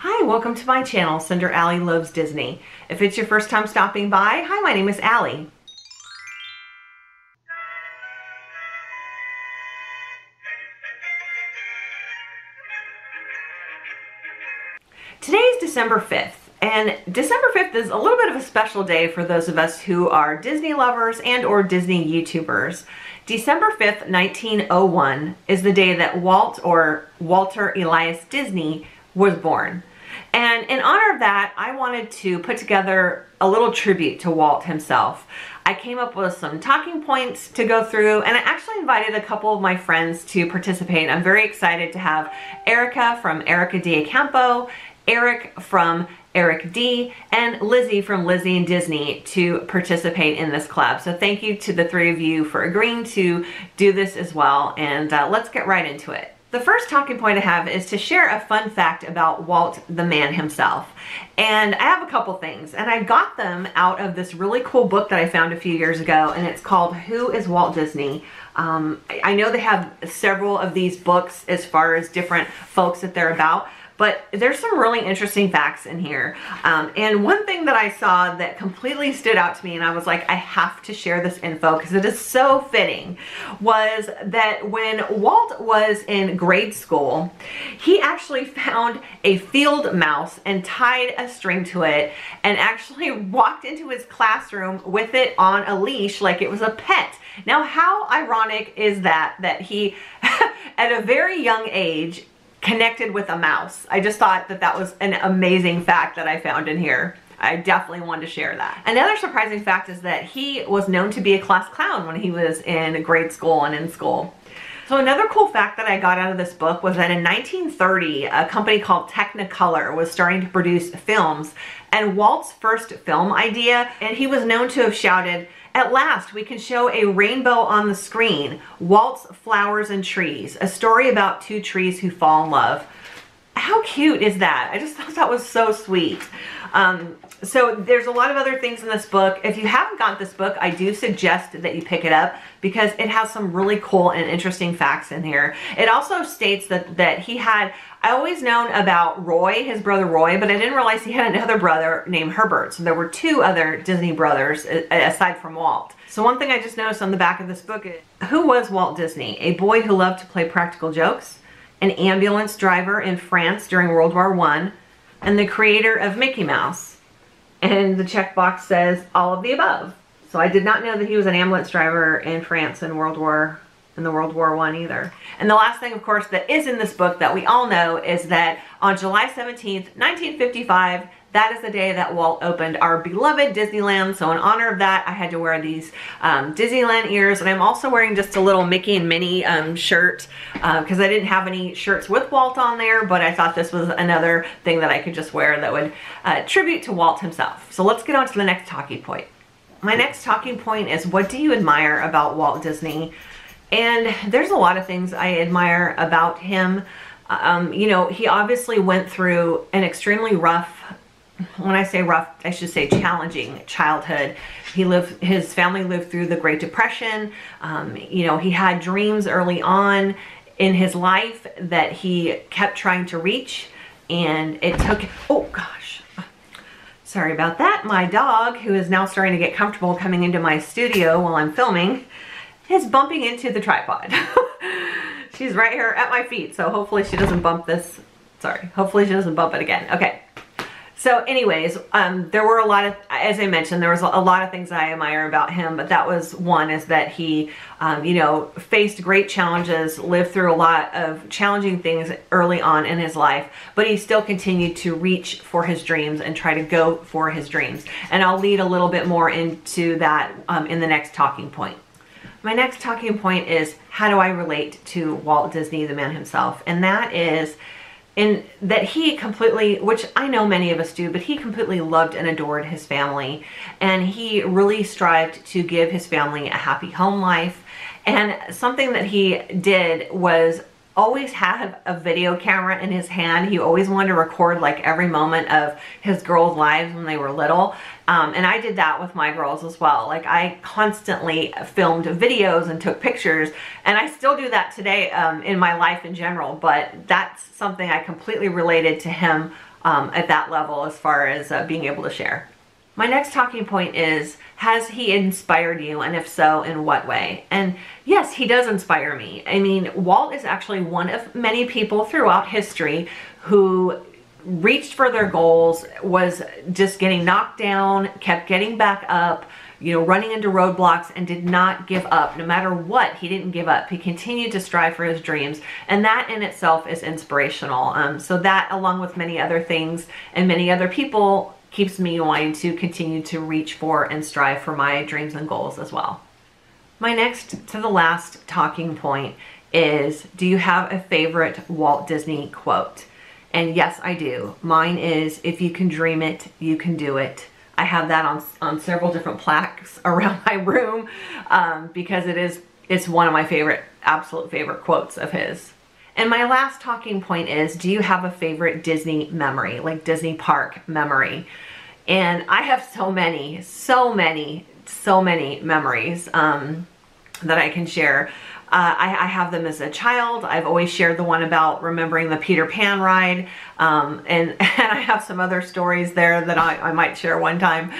Hi, welcome to my channel, Cinder Ali Loves Disney. If it's your first time stopping by, hi, my name is Ali. Today is December 5th, and December 5th is a little bit of a special day for those of us who are Disney lovers and or Disney YouTubers. December 5th, 1901 is the day that Walt or Walter Elias Disney was born. And in honor of that, I wanted to put together a little tribute to Walt himself. I came up with some talking points to go through, and I actually invited a couple of my friends to participate. I'm very excited to have Erica from Erica D. Acampo, Eric from Eric D, and Lizzie from Lizzie and Disney to participate in this collab. So thank you to the three of you for agreeing to do this as well, and let's get right into it. The first talking point I have is to share a fun fact about Walt the man himself. And I have a couple things, and I got them out of this really cool book that I found a few years ago, and it's called Who is Walt Disney? I know they have several of these books as far as different folks that they're about, but there's some really interesting facts in here. And one thing that I saw that completely stood out to me, and I was like, I have to share this info because it is so fitting, was that when Walt was in grade school, he actually found a field mouse and tied a string to it and actually walked into his classroom with it on a leash like it was a pet. Now, how ironic is that, that he, at a very young age, connected with a mouse. I just thought that that was an amazing fact that I found in here. I definitely wanted to share that. Another surprising fact is that he was known to be a class clown when he was in grade school and in school. So another cool fact that I got out of this book was that in 1930, a company called Technicolor was starting to produce films, and Walt's first film idea, and he was known to have shouted, "At last, we can show a rainbow on the screen, Walt's Flowers and Trees, a story about two trees who fall in love." How cute is that? I just thought that was so sweet. So there's a lot of other things in this book. If you haven't got this book, I do suggest that you pick it up because it has some really cool and interesting facts in here. It also states that he had, I always known about Roy, his brother Roy, but I didn't realize he had another brother named Herbert. So there were two other Disney brothers aside from Walt. So one thing I just noticed on the back of this book is, who was Walt Disney? A boy who loved to play practical jokes, an ambulance driver in France during World War I, and the creator of Mickey Mouse. And the checkbox says all of the above. So I did not know that he was an ambulance driver in France in World War I either. And the last thing, of course, that is in this book that we all know is that on July 17th, 1955, that is the day that Walt opened our beloved Disneyland. So in honor of that, I had to wear these Disneyland ears, and I'm also wearing just a little Mickey and Minnie shirt because I didn't have any shirts with Walt on there, but I thought this was another thing that I could just wear that would tribute to Walt himself. So let's get on to the next talking point. My next talking point is, what do you admire about Walt Disney? And there's a lot of things I admire about him. You know, he obviously went through an extremely rough, when I say rough, I should say challenging childhood. His family lived through the Great Depression. You know, he had dreams early on in his life that he kept trying to reach, and it took, oh gosh, sorry about that. My dog, who is now starting to get comfortable coming into my studio while I'm filming, is bumping into the tripod. She's right here at my feet, so hopefully she doesn't bump this. Sorry, hopefully she doesn't bump it again. Okay. So anyways, there were a lot of, as I mentioned, there was a lot of things that I admire about him, but that was one, is that he, you know, faced great challenges, lived through a lot of challenging things early on in his life, but he still continued to reach for his dreams and try to go for his dreams. And I'll lead a little bit more into that in the next talking point. My next talking point is, how do I relate to Walt Disney, the man himself? And that is, and that he completely, which I know many of us do, but he completely loved and adored his family. And he really strived to give his family a happy home life. And something that he did was always have a video camera in his hand. He always wanted to record like every moment of his girls' lives when they were little. And I did that with my girls as well. Like, I constantly filmed videos and took pictures, and I still do that today in my life in general, but that's something I completely related to him at that level as far as being able to share. My next talking point is, has he inspired you, and if so, in what way? And yes, he does inspire me. I mean, Walt is actually one of many people throughout history who reached for their goals, was just getting knocked down, kept getting back up, you know, running into roadblocks, and did not give up. No matter what, he didn't give up. He continued to strive for his dreams, and that in itself is inspirational. So that, along with many other things and many other people, keeps me wanting to continue to reach for and strive for my dreams and goals as well. My next to the last talking point is, do you have a favorite Walt Disney quote? And yes, I do. Mine is, if you can dream it, you can do it. I have that on several different plaques around my room because it's one of my favorite, absolute favorite quotes of his. And my last talking point is, do you have a favorite Disney memory, like Disney park memory? And I have so many memories that I can share. I have them as a child. I've always shared the one about remembering the Peter Pan ride. And I have some other stories there that I might share one time.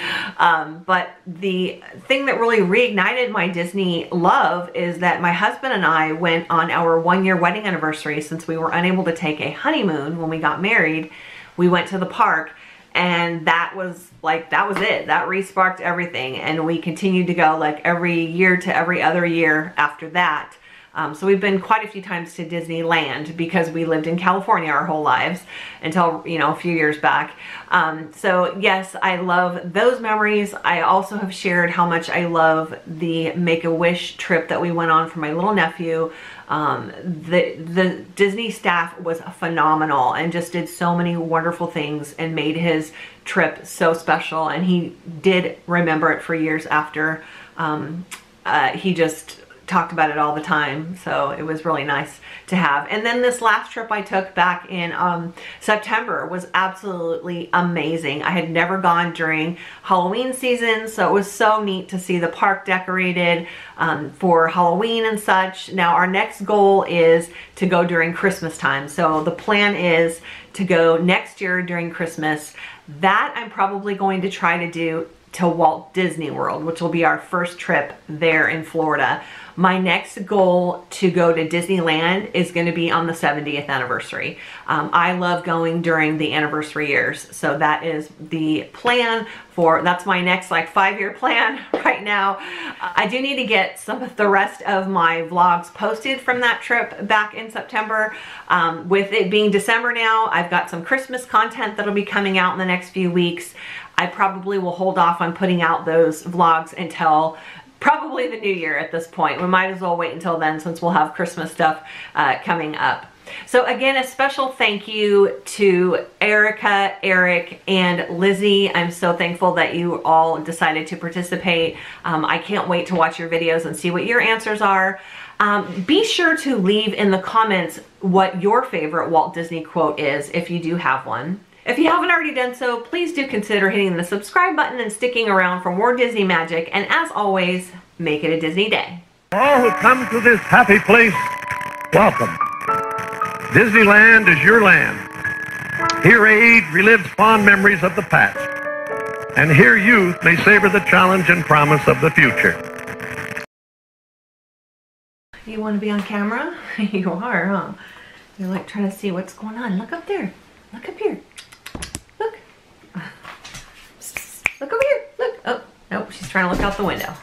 But the thing that really reignited my Disney love is that my husband and I went on our one-year wedding anniversary, since we were unable to take a honeymoon when we got married. We went to the park, and that was like, that was it. That re-sparked everything. And we continued to go like every year to every other year after that. So we've been quite a few times to Disneyland because we lived in California our whole lives until, you know, a few years back. So yes, I love those memories. I also have shared how much I love the Make-A-Wish trip that we went on for my little nephew. The Disney staff was phenomenal and just did so many wonderful things and made his trip so special. And he did remember it for years after. He just talked about it all the time, so it was really nice to have. And then this last trip I took back in September was absolutely amazing. I had never gone during Halloween season, so it was so neat to see the park decorated for Halloween and such. Now our next goal is to go during Christmas time, so the plan is to go next year during Christmas. That I'm probably going to try to do to Walt Disney World, which will be our first trip there in Florida. My next goal to go to Disneyland is going to be on the 70th anniversary. I love going during the anniversary years, so that is the plan for, that's my next like 5-year plan right now. I do need to get some of the rest of my vlogs posted from that trip back in September. With it being December now, I've got some Christmas content that'll be coming out in the next few weeks. I probably will hold off on putting out those vlogs until probably the new year at this point. We might as well wait until then, since we'll have Christmas stuff coming up. So again, a special thank you to Erica, Eric, and Lizzie. I'm so thankful that you all decided to participate. I can't wait to watch your videos and see what your answers are. Be sure to leave in the comments what your favorite Walt Disney quote is, if you do have one. If you haven't already done so, please do consider hitting the subscribe button and sticking around for more Disney magic. And as always, make it a Disney day. All who come to this happy place, welcome. Disneyland is your land. Here age relives fond memories of the past. And here youth may savor the challenge and promise of the future. You want to be on camera? You are, huh? You're like trying to see what's going on. Look up there. Look up here. Look over here. Look. Oh, nope. She's trying to look out the window.